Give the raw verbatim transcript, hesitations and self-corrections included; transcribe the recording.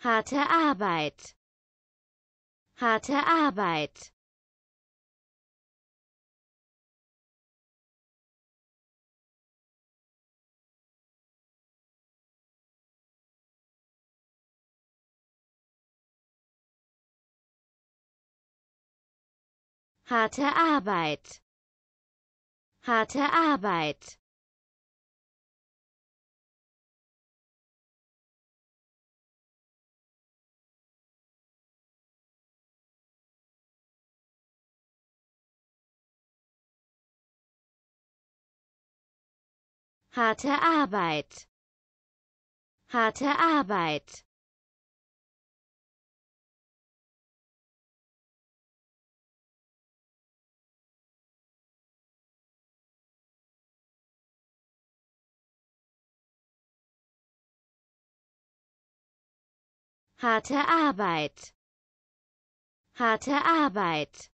Harte Arbeit. Harte Arbeit. Harte Arbeit. Harte Arbeit. Harte Arbeit. Harte Arbeit. Harte Arbeit. Harte Arbeit.